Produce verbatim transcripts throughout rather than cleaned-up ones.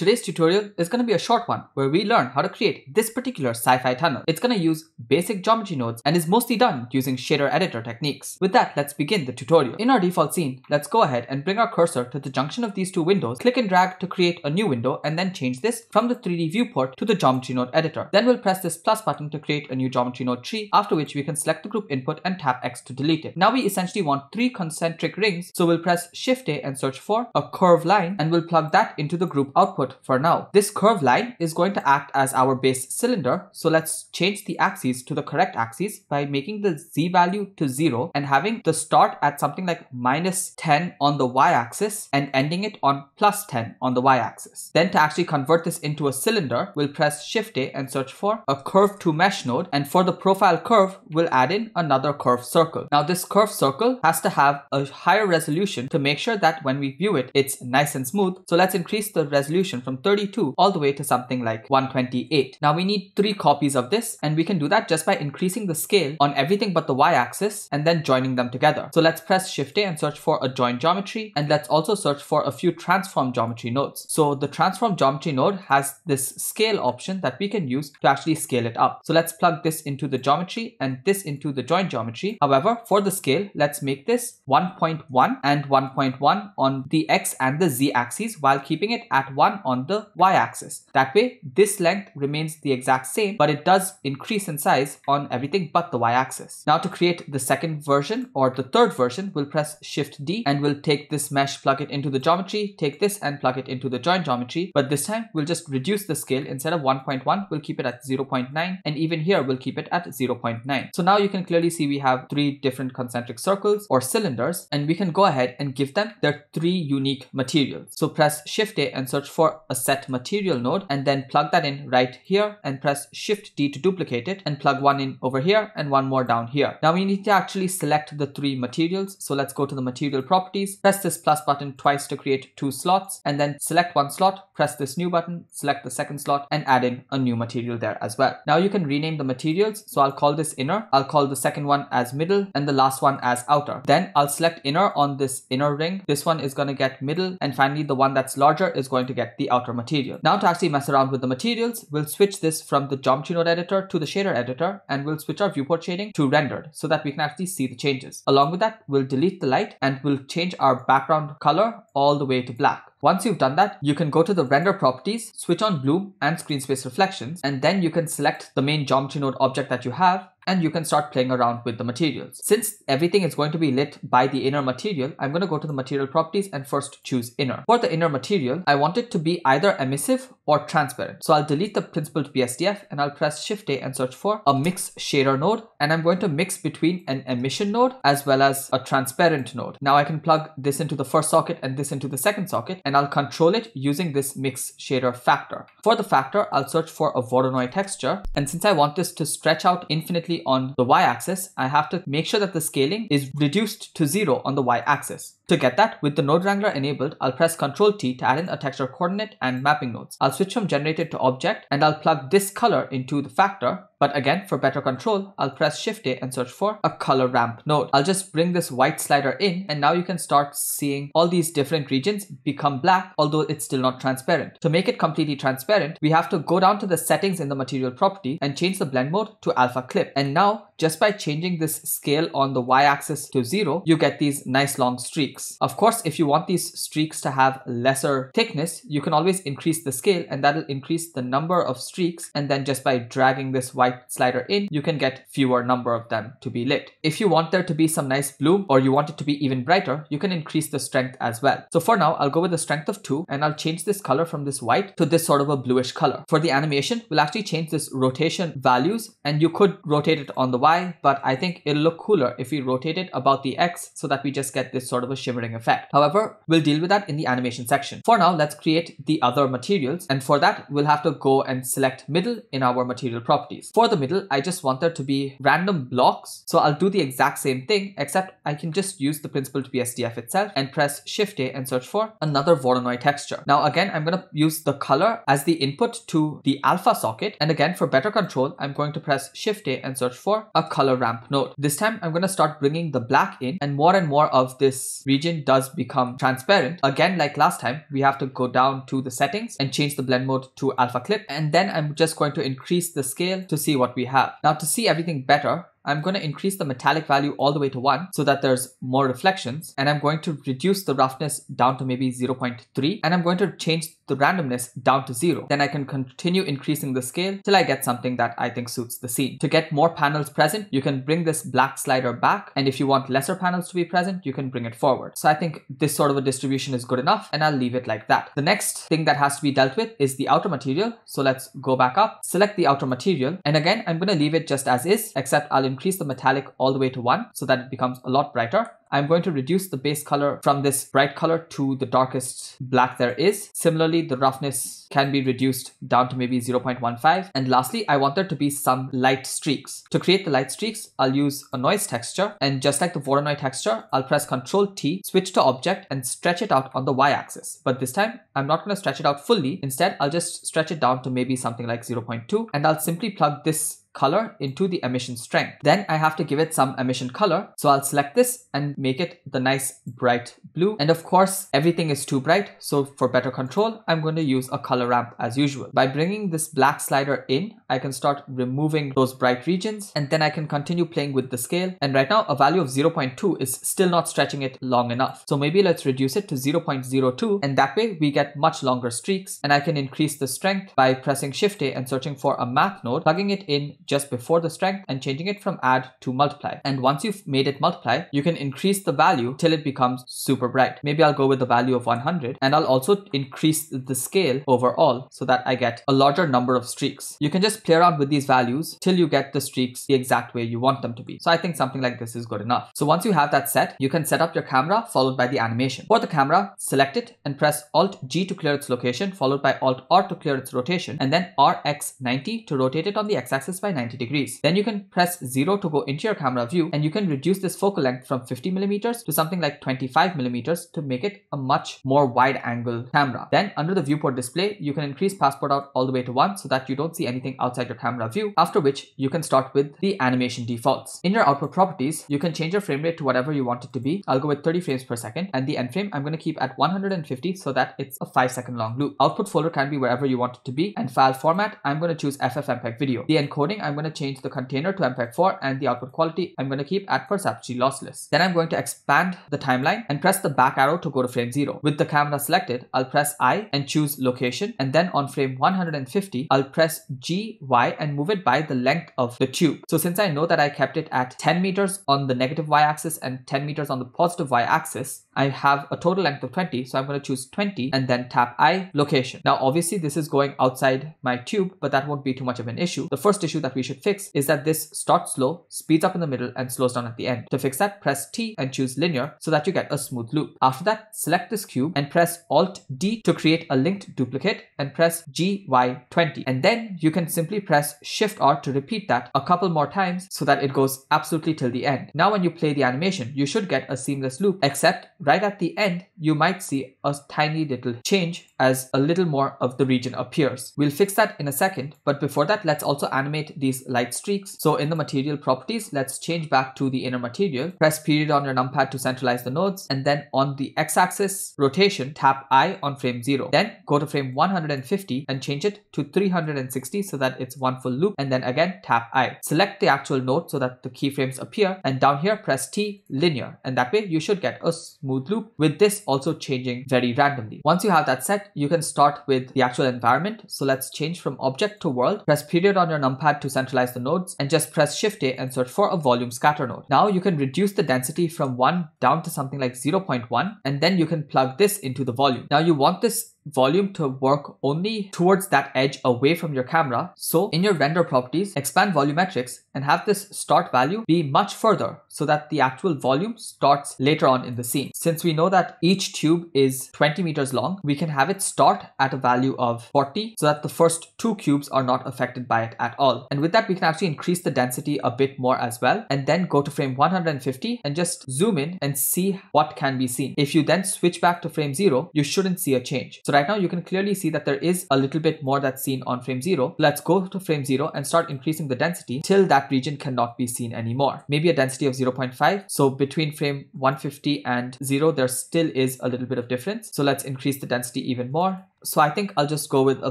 Today's tutorial is going to be a short one where we learn how to create this particular sci-fi tunnel. It's going to use basic geometry nodes and is mostly done using shader editor techniques. With that, let's begin the tutorial. In our default scene, let's go ahead and bring our cursor to the junction of these two windows, click and drag to create a new window, and then change this from the three D viewport to the geometry node editor. Then we'll press this plus button to create a new geometry node tree, after which we can select the group input and tap X to delete it. Now we essentially want three concentric rings, so we'll press Shift A and search for a curved line, and we'll plug that into the group output for now. This curved line is going to act as our base cylinder, so let's change the axes to the correct axes by making the z value to zero and having the start at something like minus ten on the y-axis and ending it on plus ten on the y-axis. Then to actually convert this into a cylinder, we'll press Shift A and search for a curve to mesh node, and for the profile curve, we'll add in another curved circle. Now this curved circle has to have a higher resolution to make sure that when we view it, it's nice and smooth, so let's increase the resolution from thirty-two all the way to something like one twenty-eight. Now we need three copies of this, and we can do that just by increasing the scale on everything but the y-axis and then joining them together. So let's press Shift A and search for a join geometry, and let's also search for a few transform geometry nodes. So the transform geometry node has this scale option that we can use to actually scale it up. So let's plug this into the geometry and this into the join geometry. However, for the scale, let's make this one point one and one point one on the x and the z axes while keeping it at one on on the y-axis. That way, this length remains the exact same, but it does increase in size on everything but the y-axis. Now to create the second version or the third version, we'll press Shift D and we'll take this mesh, plug it into the geometry, take this and plug it into the join geometry, but this time we'll just reduce the scale. Instead of one point one, we'll keep it at zero point nine, and even here we'll keep it at zero point nine. So now you can clearly see we have three different concentric circles or cylinders, and we can go ahead and give them their three unique materials. So press Shift A and search for a set material node, and then plug that in right here and press Shift D to duplicate it, and plug one in over here and one more down here. Now we need to actually select the three materials, so let's go to the material properties, press this plus button twice to create two slots, and then select one slot, press this new button, select the second slot, and add in a new material there as well. Now you can rename the materials, so I'll call this inner, I'll call the second one as middle, and the last one as outer. Then I'll select inner on this inner ring, this one is going to get middle, and finally the one that's larger is going to get the outer material. Now to actually mess around with the materials, we'll switch this from the geometry node editor to the shader editor, and we'll switch our viewport shading to rendered so that we can actually see the changes. Along with that, we'll delete the light and we'll change our background color all the way to black. Once you've done that, you can go to the render properties, switch on bloom and screen space reflections, and then you can select the main geometry node object that you have, and you can start playing around with the materials. Since everything is going to be lit by the inner material, I'm going to go to the material properties and first choose inner. For the inner material, I want it to be either emissive or transparent. So I'll delete the principled B S D F and I'll press Shift A and search for a mix shader node, and I'm going to mix between an emission node as well as a transparent node. Now I can plug this into the first socket and this into the second socket, and I'll control it using this mix shader factor. For the factor, I'll search for a Voronoi texture, and since I want this to stretch out infinitely on the y-axis, I have to make sure that the scaling is reduced to zero on the y-axis. To get that, with the node wrangler enabled, I'll press control T to add in a texture coordinate and mapping nodes. I'll switch from generated to object, and I'll plug this color into the factor, but again, for better control, I'll press Shift A and search for a color ramp node. I'll just bring this white slider in, and now you can start seeing all these different regions become black, although it's still not transparent. To make it completely transparent, we have to go down to the settings in the material property and change the blend mode to alpha clip. And now, just by changing this scale on the y-axis to zero, you get these nice long streaks. Of course, if you want these streaks to have lesser thickness, you can always increase the scale, and that'll increase the number of streaks, and then just by dragging this white slider in, you can get fewer number of them to be lit. If you want there to be some nice bloom, or you want it to be even brighter, you can increase the strength as well. So for now, I'll go with a strength of two, and I'll change this color from this white to this sort of a bluish color. For the animation, we'll actually change this rotation values, and you could rotate it on the Y, but I think it'll look cooler if we rotate it about the X so that we just get this sort of a shimmering effect. However, we'll deal with that in the animation section. For now, let's create the other materials, and for that, we'll have to go and select middle in our material properties. For the middle, I just want there to be random blocks, so I'll do the exact same thing, except I can just use the principled B S D F itself and press Shift A and search for another Voronoi texture. Now again, I'm going to use the color as the input to the alpha socket, and again, for better control, I'm going to press Shift A and search for a a color ramp node. This time I'm going to start bringing the black in, and more and more of this region does become transparent. Again, like last time, we have to go down to the settings and change the blend mode to alpha clip, and then I'm just going to increase the scale to see what we have. Now, to see everything better, I'm going to increase the metallic value all the way to one so that there's more reflections, and I'm going to reduce the roughness down to maybe zero point three, and I'm going to change the randomness down to zero. Then I can continue increasing the scale till I get something that I think suits the scene. To get more panels present, you can bring this black slider back, and if you want lesser panels to be present, you can bring it forward. So I think this sort of a distribution is good enough, and I'll leave it like that. The next thing that has to be dealt with is the outer material. So let's go back up, select the outer material, and again I'm going to leave it just as is, except I'll increase the metallic all the way to one so that it becomes a lot brighter. I'm going to reduce the base color from this bright color to the darkest black there is. Similarly, the roughness can be reduced down to maybe zero point one five. And lastly, I want there to be some light streaks. To create the light streaks, I'll use a noise texture. And just like the Voronoi texture, I'll press control T, switch to object, and stretch it out on the y-axis. But this time, I'm not going to stretch it out fully. Instead, I'll just stretch it down to maybe something like zero point two. And I'll simply plug this color into the emission strength. Then I have to give it some emission color. So I'll select this and make it the nice bright blue. And of course, everything is too bright. So for better control, I'm going to use a color ramp as usual. By bringing this black slider in, I can start removing those bright regions, and then I can continue playing with the scale. And right now, a value of zero point two is still not stretching it long enough. So maybe let's reduce it to zero point zero two. And that way we get much longer streaks, and I can increase the strength by pressing Shift A and searching for a math node, plugging it in just before the strength and changing it from add to multiply. And once you've made it multiply, you can increase the value till it becomes super bright. Maybe I'll go with the value of one hundred, and I'll also increase the scale overall so that I get a larger number of streaks. You can just play around with these values till you get the streaks the exact way you want them to be. So I think something like this is good enough. So once you have that set, you can set up your camera followed by the animation. For the camera, select it and press alt G to clear its location, followed by alt R to clear its rotation, and then R X ninety to rotate it on the x-axis by ninety degrees. Then you can press zero to go into your camera view, and you can reduce this focal length from fifty millimeters to something like twenty-five millimeters to make it a much more wide angle camera. Then under the viewport display, you can increase passport out all the way to one so that you don't see anything outside your camera view, after which you can start with the animation defaults. In your output properties, you can change your frame rate to whatever you want it to be. I'll go with thirty frames per second, and the end frame I'm going to keep at one hundred fifty so that it's a five second long loop. Output folder can be wherever you want it to be, and file format, I'm going to choose F F M P E G video. The encoding, I'm going to change the container to M P E G four, and the output quality I'm going to keep at Perceptry lossless. Then I'm going to expand the timeline and press the back arrow to go to frame zero. With the camera selected, I'll press I and choose location, and then on frame one hundred fifty, I'll press G, Y and move it by the length of the tube. So since I know that I kept it at ten meters on the negative y-axis and ten meters on the positive y-axis, I have a total length of twenty, so I'm going to choose twenty and then tap I, location. Now obviously this is going outside my tube, but that won't be too much of an issue. The first issue that we should fix is that this starts slow, speeds up in the middle, and slows down at the end. To fix that, press T and choose linear so that you get a smooth loop. After that, select this cube and press alt D to create a linked duplicate, and press G Y twenty. And then you can simply press shift R to repeat that a couple more times so that it goes absolutely till the end. Now when you play the animation, you should get a seamless loop, except right at the end, you might see a tiny little change as a little more of the region appears. We'll fix that in a second, but before that, let's also animate these light streaks. So in the material properties, let's change back to the inner material, press period on your numpad to centralize the nodes, and then on the x-axis rotation, tap I on frame zero. Then go to frame one hundred fifty and change it to three hundred sixty so that it's one full loop, and then again tap I. Select the actual node so that the keyframes appear, and down here press T, linear, and that way you should get a smooth loop, with this also changing very randomly. Once you have that set, you can start with the actual environment. So let's change from object to world, press period on your numpad to centralize the nodes, and just press shift A and search for a volume scatter node. Now you can reduce the density from one down to something like zero point one, and then you can plug this into the volume. Now you want this volume to work only towards that edge away from your camera. So in your render properties, expand volumetrics and have this start value be much further so that the actual volume starts later on in the scene. Since we know that each tube is twenty meters long, we can have it start at a value of forty so that the first two cubes are not affected by it at all. And with that, we can actually increase the density a bit more as well, and then go to frame one hundred fifty and just zoom in and see what can be seen. If you then switch back to frame zero, you shouldn't see a change. So So right now you can clearly see that there is a little bit more that's seen on frame zero. Let's go to frame zero and start increasing the density till that region cannot be seen anymore. Maybe a density of zero point five. So between frame one fifty and zero, there still is a little bit of difference. So let's increase the density even more. So I think I'll just go with a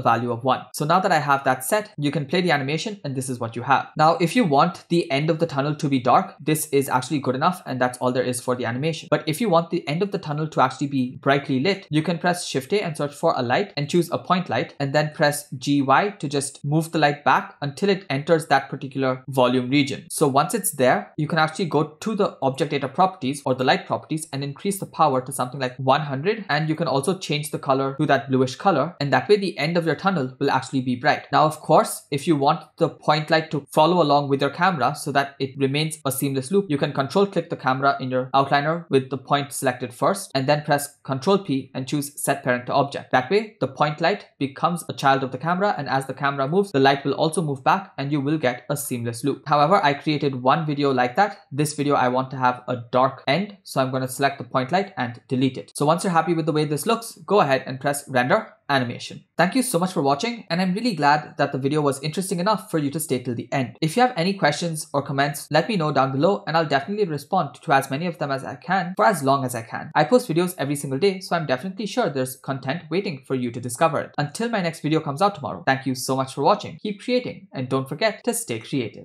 value of one. So now that I have that set, you can play the animation and this is what you have. Now, if you want the end of the tunnel to be dark, this is actually good enough and that's all there is for the animation. But if you want the end of the tunnel to actually be brightly lit, you can press Shift A and search for a light and choose a point light and then press G Y to just move the light back until it enters that particular volume region. So once it's there, you can actually go to the object data properties or the light properties and increase the power to something like one hundred, and you can also change the color to that bluish color, and that way the end of your tunnel will actually be bright. Now, of course, if you want the point light to follow along with your camera so that it remains a seamless loop, you can control click the camera in your outliner with the point selected first and then press Control P and choose Set Parent to Object. That way the point light becomes a child of the camera, and as the camera moves, the light will also move back and you will get a seamless loop. However, I created one video like that. This video I want to have a dark end, so I'm going to select the point light and delete it. So once you're happy with the way this looks, go ahead and press Render Animation. Thank you so much for watching, and I'm really glad that the video was interesting enough for you to stay till the end. If you have any questions or comments, let me know down below and I'll definitely respond to as many of them as I can for as long as I can. I post videos every single day, so I'm definitely sure there's content waiting for you to discover it. Until my next video comes out tomorrow, thank you so much for watching. Keep creating and don't forget to stay creative.